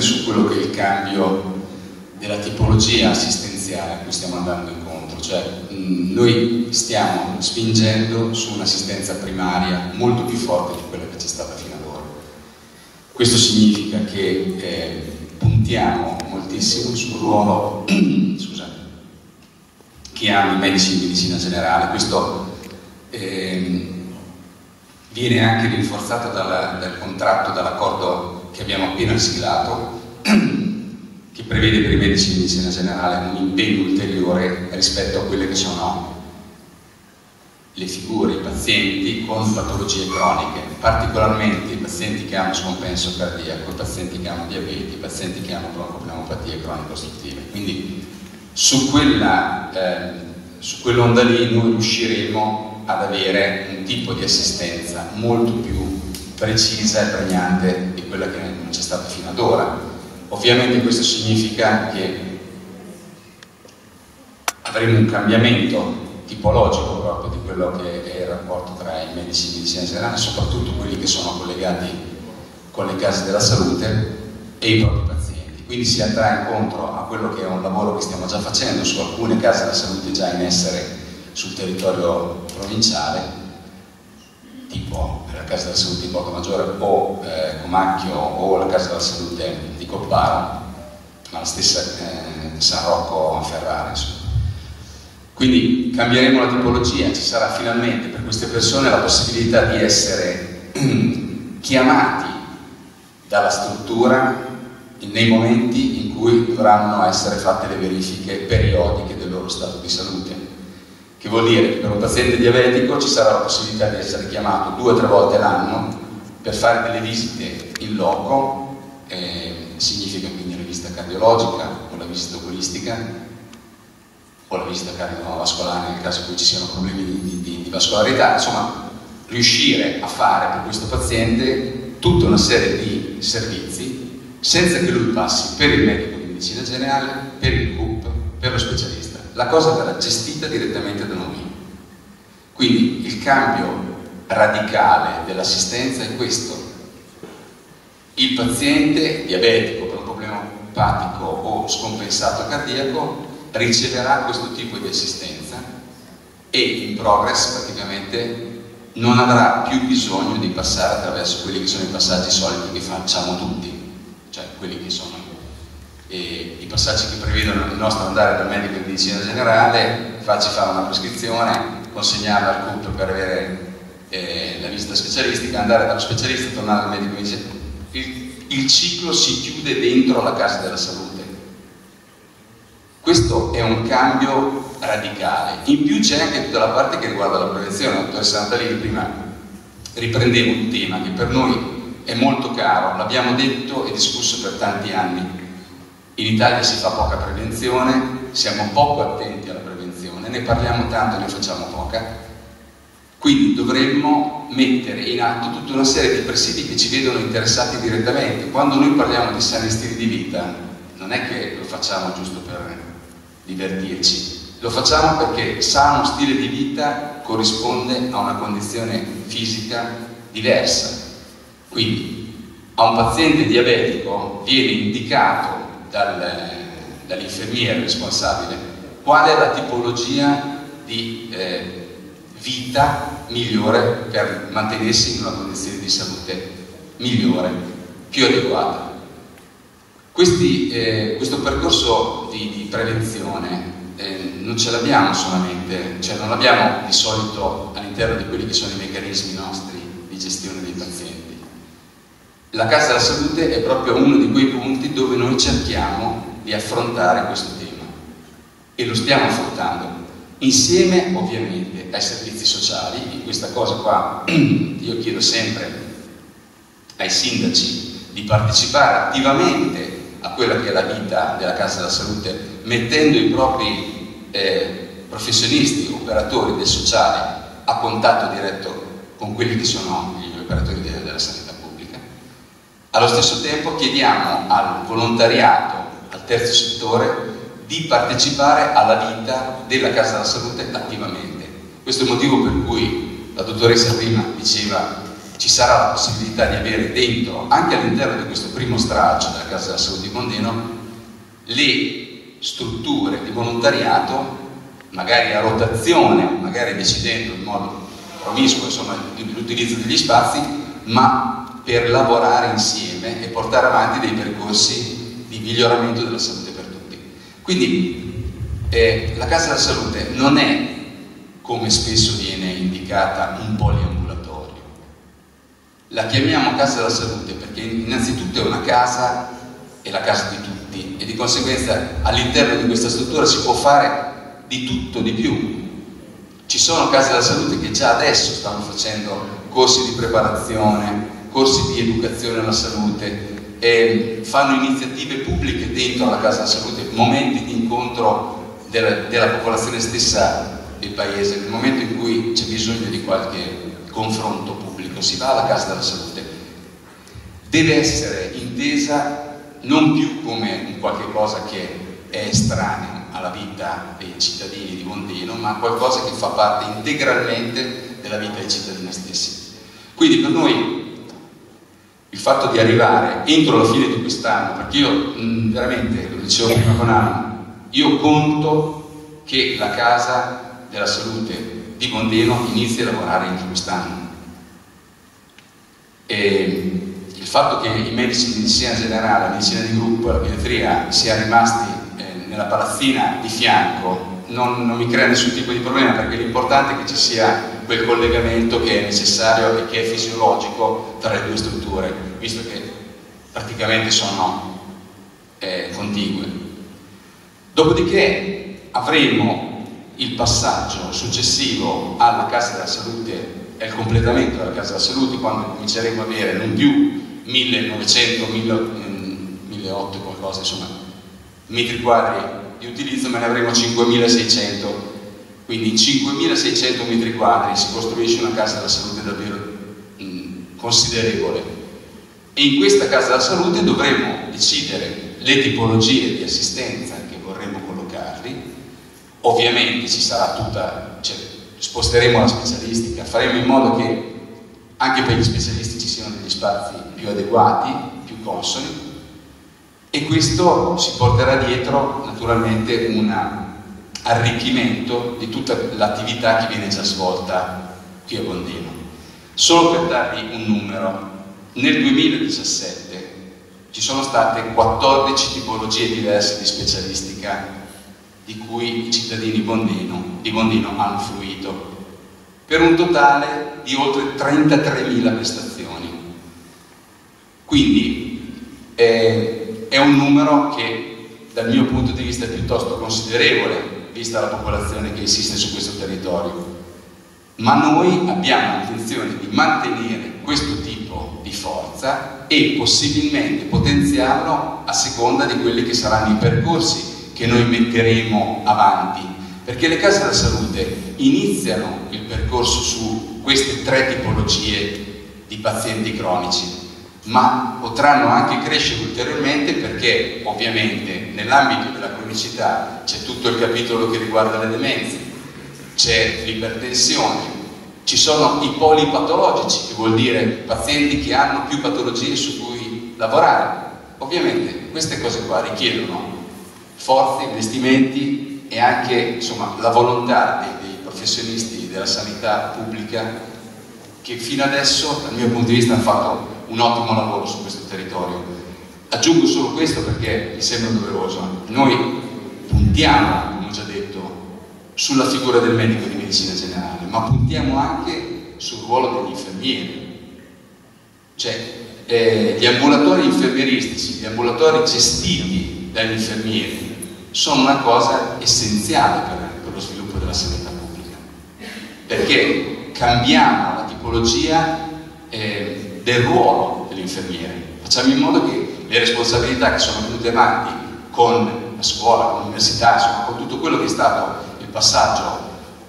su quello che è il cambio della tipologia assistenziale a cui stiamo andando incontro, cioè noi stiamo spingendo su un'assistenza primaria molto più forte di quella che c'è stata fino ad ora. Questo significa che puntiamo moltissimo sul ruolo che hanno i medici di medicina generale. Questo viene anche rinforzato dal contratto, dall'accordo che abbiamo appena siglato, che prevede per i medici di medicina generale un impegno ulteriore rispetto a quelle che sono le figure, i pazienti con patologie croniche, particolarmente i pazienti che hanno scompenso cardiaco, i pazienti che hanno diabete, i pazienti che hanno broncopneumopatie cronico-ostruttive. Quindi su quell'onda lì noi riusciremo ad avere un tipo di assistenza molto più precisa e pregnante di quella che non c'è stata fino ad ora. Ovviamente questo significa che avremo un cambiamento tipologico proprio di quello che è il rapporto tra i medici di medicina generale, soprattutto quelli che sono collegati con le case della salute e i propri pazienti. Quindi si andrà incontro a quello che è un lavoro che stiamo già facendo su alcune case della salute già in essere sul territorio provinciale, tipo la casa della salute di Borgomaggiore o Comacchio o la casa della salute di Copparo, ma la stessa San Rocco a Ferrara, insomma. Quindi cambieremo la tipologia, ci sarà finalmente per queste persone la possibilità di essere chiamati dalla struttura nei momenti in cui dovranno essere fatte le verifiche periodiche del loro stato di salute, che vuol dire che per un paziente diabetico ci sarà la possibilità di essere chiamato 2 o 3 volte l'anno per fare delle visite in loco, significa quindi la visita cardiologica o la visita oculistica, o la visita cardiovascolare nel caso in cui ci siano problemi di vascolarità. Insomma, riuscire a fare per questo paziente tutta una serie di servizi senza che lui passi per il medico di medicina generale, per il CUP, per lo specialista. La cosa verrà gestita direttamente da noi. Quindi il cambio radicale dell'assistenza è questo. Il paziente diabetico per un problema epatico o scompensato cardiaco riceverà questo tipo di assistenza e in progress praticamente non avrà più bisogno di passare attraverso quelli che sono i passaggi soliti che facciamo tutti, cioè quelli che sono i passaggi che prevedono il nostro andare dal medico di medicina generale, farci fare una prescrizione, consegnarla al CUP per avere la visita specialistica, andare dallo specialista, tornare al medico di medicina generale. Il ciclo si chiude dentro la casa della salute. Questo è un cambio radicale. In più c'è anche tutta la parte che riguarda la prevenzione. La dottoressa Santalini prima riprendeva un tema che per noi è molto caro, l'abbiamo detto e discusso per tanti anni. In Italia si fa poca prevenzione, siamo poco attenti alla prevenzione, ne parliamo tanto e ne facciamo poca. Quindi dovremmo mettere in atto tutta una serie di presidi che ci vedono interessati direttamente. Quando noi parliamo di sani stili di vita, non è che lo facciamo giusto per divertirci, lo facciamo perché sano stile di vita corrisponde a una condizione fisica diversa. Quindi a un paziente diabetico viene indicato dall'infermiere responsabile qual è la tipologia di vita migliore per mantenersi in una condizione di salute migliore, più adeguata. Questo percorso di prevenzione non ce l'abbiamo solamente, cioè non l'abbiamo di solito all'interno di quelli che sono i meccanismi nostri di gestione dei pazienti. La Casa della Salute è proprio uno di quei punti dove noi cerchiamo di affrontare questo tema e lo stiamo affrontando insieme ovviamente ai servizi sociali. In questa cosa qua io chiedo sempre ai sindaci di partecipare attivamente a quella che è la vita della Casa della Salute, mettendo i propri professionisti, operatori del sociale a contatto diretto con quelli che sono gli operatori della sanità pubblica. Allo stesso tempo chiediamo al volontariato, al terzo settore, di partecipare alla vita della Casa della Salute attivamente. Questo è il motivo per cui la dottoressa prima diceva ci sarà la possibilità di avere dentro, anche all'interno di questo primo stralcio della Casa della Salute di Bondeno, le strutture di volontariato, magari a rotazione, magari decidendo in modo promiscuo, insomma, l'utilizzo degli spazi, ma per lavorare insieme e portare avanti dei percorsi di miglioramento della salute per tutti. Quindi la Casa della Salute non è, come spesso viene indicata, un poliambulatorio. La chiamiamo Casa della Salute perché innanzitutto è una casa, è la casa di tutti, e di conseguenza all'interno di questa struttura si può fare di tutto, di più. Ci sono case della salute che già adesso stanno facendo corsi di preparazione, corsi di educazione alla salute, e fanno iniziative pubbliche dentro alla Casa della Salute, momenti di incontro della popolazione stessa del paese. Nel momento in cui c'è bisogno di qualche confronto pubblico, si va alla Casa della Salute. Deve essere intesa non più come un qualche cosa che è estraneo alla vita dei cittadini di Bondeno, ma qualcosa che fa parte integralmente della vita dei cittadini stessi. Quindi per noi il fatto di arrivare entro la fine di quest'anno, perché io veramente, lo dicevo prima con Anna, io conto che la Casa della Salute di Bondeno inizi a lavorare entro quest'anno. Il fatto che i medici di medicina generale, la medicina di gruppo, la pediatria siano rimasti nella palazzina di fianco non mi crea nessun tipo di problema, perché l'importante è che ci sia quel collegamento che è necessario e che è fisiologico tra le due strutture, visto che praticamente sono contigue. Dopodiché avremo il passaggio successivo alla Casa della Salute, è il completamento della Casa della Salute, quando cominceremo a avere non più 1900, 1800 qualcosa, insomma, metri quadri di utilizzo, ma ne avremo 5.600, quindi in 5.600 metri quadri si costruisce una Casa della Salute davvero considerevole, e in questa Casa della Salute dovremo decidere le tipologie di assistenza che vorremmo collocarli. Ovviamente ci sarà tutta, cioè, sposteremo la specialistica, faremo in modo che anche per gli specialisti ci siano degli spazi più adeguati, più consoni, e questo si porterà dietro naturalmente un arricchimento di tutta l'attività che viene già svolta qui a Bondeno. Solo per darvi un numero, nel 2017 ci sono state 14 tipologie diverse di specialistica di cui i cittadini di Bondeno hanno fruito, per un totale di oltre 33.000 prestazioni. Quindi è un numero che dal mio punto di vista è piuttosto considerevole, vista la popolazione che esiste su questo territorio, ma noi abbiamo l'intenzione di mantenere questo tipo di forza e possibilmente potenziarlo a seconda di quelli che saranno i percorsi che noi metteremo avanti, perché le Case della Salute iniziano il percorso su queste tre tipologie di pazienti cronici, ma potranno anche crescere ulteriormente, perché ovviamente nell'ambito della cronicità c'è tutto il capitolo che riguarda le demenze, c'è l'ipertensione, ci sono i polipatologici, che vuol dire pazienti che hanno più patologie su cui lavorare. Ovviamente queste cose qua richiedono forze, investimenti e anche, insomma, la volontà dei professionisti della sanità pubblica, che fino adesso dal mio punto di vista hanno fatto un ottimo lavoro su questo territorio. Aggiungo solo questo perché mi sembra doveroso: noi puntiamo, come ho già detto, sulla figura del medico di medicina generale, ma puntiamo anche sul ruolo degli infermieri, cioè gli ambulatori infermieristici, gli ambulatori gestiti dagli infermieri sono una cosa essenziale per lo sviluppo della sanità pubblica, perché cambiamo la tipologia del ruolo dell'infermiere, facciamo in modo che le responsabilità che sono venute avanti con la scuola, con l'università, insomma, con tutto quello che è stato il passaggio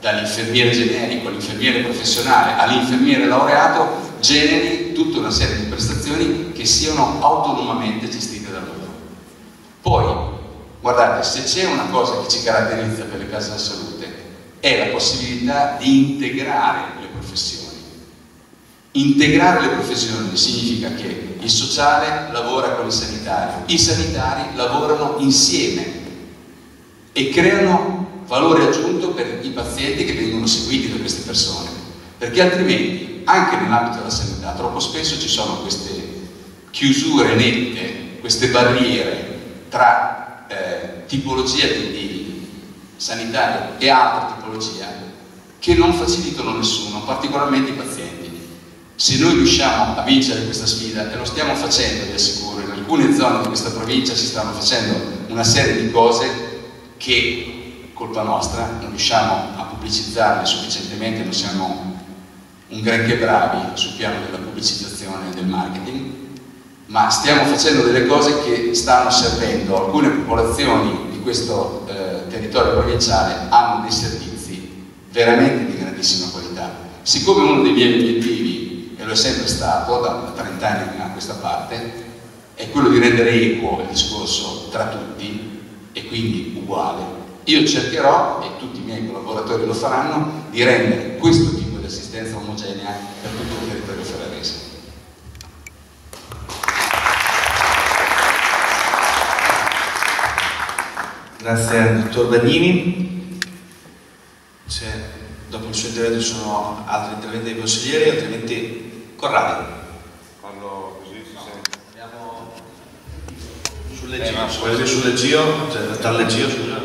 dall'infermiere generico all'infermiere professionale all'infermiere laureato, generi tutta una serie di prestazioni che siano autonomamente gestite da loro. Poi, guardate, se c'è una cosa che ci caratterizza per le Case della Salute è la possibilità di integrare le professioni. Integrare le professioni significa che il sociale lavora con il sanitario, i sanitari lavorano insieme e creano valore aggiunto per i pazienti che vengono seguiti da queste persone, perché altrimenti anche nell'ambito della sanità troppo spesso ci sono queste chiusure nette, queste barriere tra tipologia di sanitaria e altra tipologia che non facilitano nessuno, particolarmente i pazienti. Se noi riusciamo a vincere questa sfida, e lo stiamo facendo, vi assicuro, in alcune zone di questa provincia si stanno facendo una serie di cose che, colpa nostra, non riusciamo a pubblicizzarle sufficientemente, non siamo un granché bravi sul piano della pubblicizzazione e del marketing, ma stiamo facendo delle cose che stanno servendo. Alcune popolazioni di questo territorio provinciale hanno dei servizi veramente di grandissima qualità. Siccome uno dei miei obiettivi, e lo è sempre stato da 30 anni a questa parte, è quello di rendere equo il discorso tra tutti e quindi uguale. Io cercherò, e tutti i miei collaboratori lo faranno, di rendere questo tipo di assistenza omogenea per tutto il territorio ferrarese. Grazie al dottor Badini. Dopo il suo intervento ci sono altri interventi dei consiglieri, altrimenti Corrado. Parlo così, si sente. Andiamo sulle GIO, cioè dal GIO, scusa.